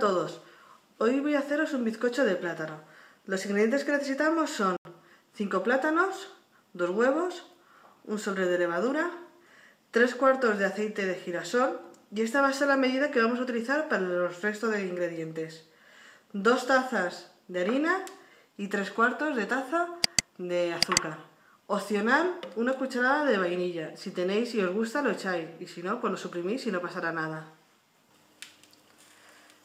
todos, hoy voy a haceros un bizcocho de plátano. Los ingredientes que necesitamos son 5 plátanos, 2 huevos, un sobre de levadura, 3 cuartos de aceite de girasol, y esta va a ser la medida que vamos a utilizar para los restos de ingredientes, 2 tazas de harina y 3 cuartos de taza de azúcar. Opcional, una cucharada de vainilla. Si tenéis y os gusta lo echáis, y si no, pues lo suprimís y no pasará nada.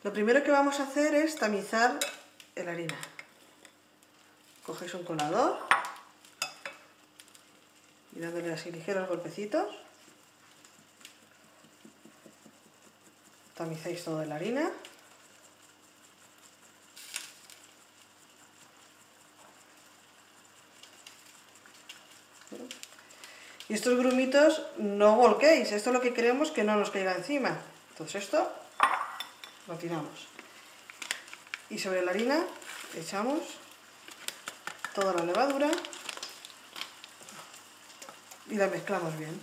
Lo primero que vamos a hacer es tamizar la harina. Cogéis un colador y dándole así ligeros golpecitos tamizáis toda la harina. Y estos grumitos no volquéis, esto es lo que queremos, que no nos caiga encima. Entonces esto lo tiramos. Y sobre la harina echamos toda la levadura y la mezclamos bien.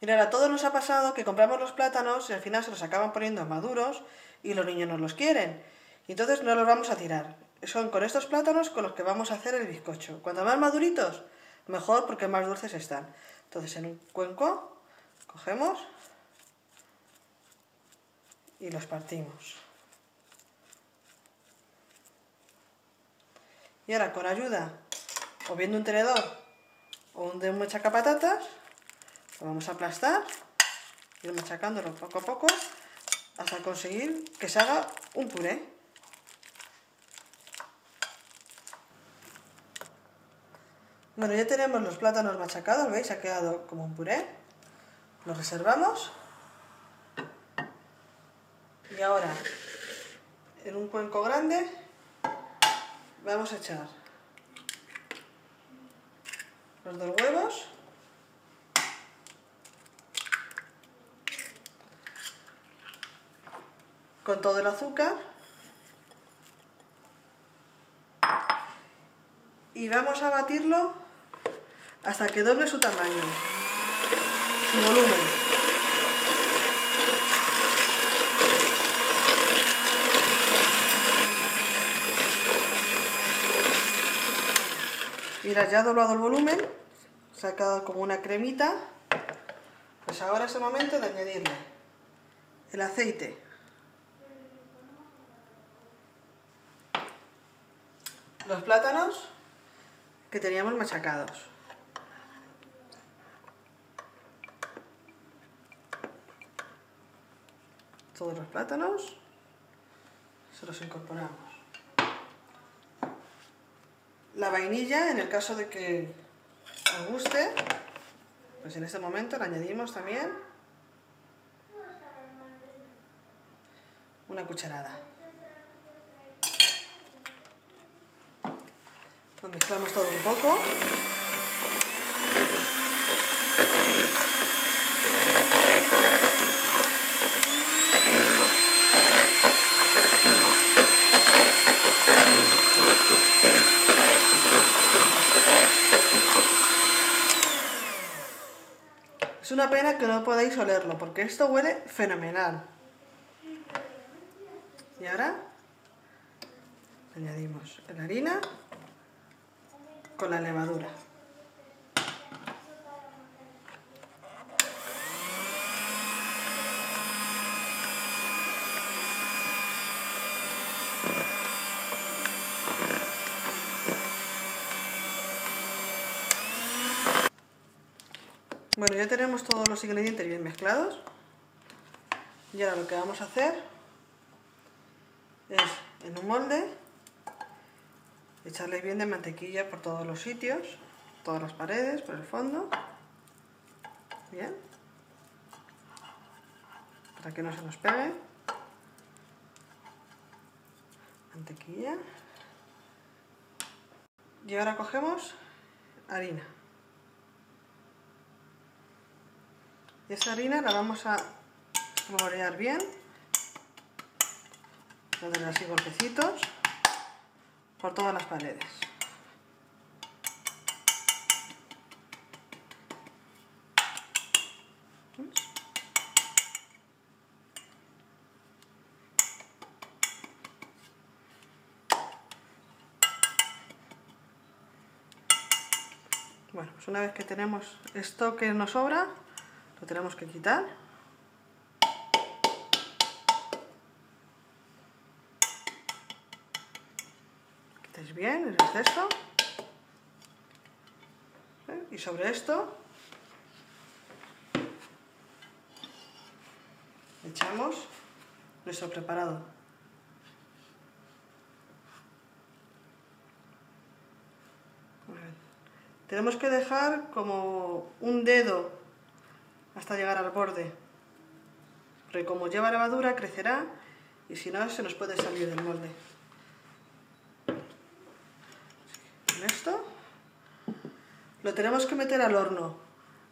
Mirad, a todos nos ha pasado que compramos los plátanos y al final se los acaban poniendo maduros y los niños no los quieren. Y entonces no los vamos a tirar. Son con estos plátanos con los que vamos a hacer el bizcocho. Cuanto más maduritos, mejor, porque más dulces están. Entonces en un cuenco cogemos y los partimos. Y ahora con ayuda, o bien de un tenedor o de un machacapatatas, lo vamos a aplastar, ir machacándolo poco a poco hasta conseguir que se haga un puré. Bueno, ya tenemos los plátanos machacados, ¿veis? Ha quedado como un puré. Los reservamos. Y ahora, en un cuenco grande, vamos a echar los 2 huevos, con todo el azúcar, y vamos a batirlo hasta que doble su tamaño, su volumen. Mirad, ya ha doblado el volumen, se ha quedado como una cremita. Pues ahora es el momento de añadirle el aceite, los plátanos que teníamos machacados, todos los plátanos se los incorporamos, la vainilla en el caso de que os guste, pues en este momento la añadimos también, una cucharada. Lo mezclamos todo un poco. Es una pena que no podáis olerlo, porque esto huele fenomenal. Y ahora añadimos la harina con la levadura. Bueno, ya tenemos todos los ingredientes bien mezclados y ahora lo que vamos a hacer es, en un molde, echarle bien de mantequilla por todos los sitios, todas las paredes, por el fondo, bien, para que no se nos pegue, mantequilla, y ahora cogemos harina, y esa harina la vamos a remolear bien, dándole así golpecitos por todas las paredes. Bueno, pues una vez que tenemos esto que nos sobra, lo tenemos que quitar. Quitáis bien el exceso. Y sobre esto echamos nuestro preparado. Tenemos que dejar como un dedo hasta llegar al borde, porque como lleva levadura crecerá y si no se nos puede salir del molde. Con esto lo tenemos que meter al horno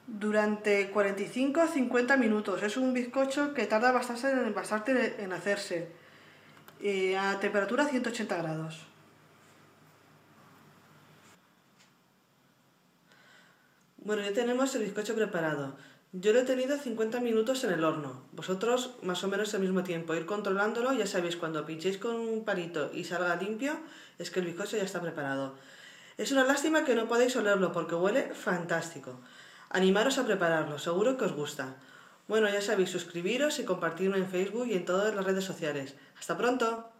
durante 45-50 minutos. Es un bizcocho que tarda bastante en hacerse, a temperatura 180 grados. Bueno, ya tenemos el bizcocho preparado. Yo lo he tenido 50 minutos en el horno. Vosotros más o menos al mismo tiempo, ir controlándolo. Ya sabéis, cuando pinchéis con un palito y salga limpio, es que el bizcocho ya está preparado. Es una lástima que no podéis olerlo porque huele fantástico. Animaros a prepararlo, seguro que os gusta. Bueno, ya sabéis, suscribiros y compartirlo en Facebook y en todas las redes sociales. ¡Hasta pronto!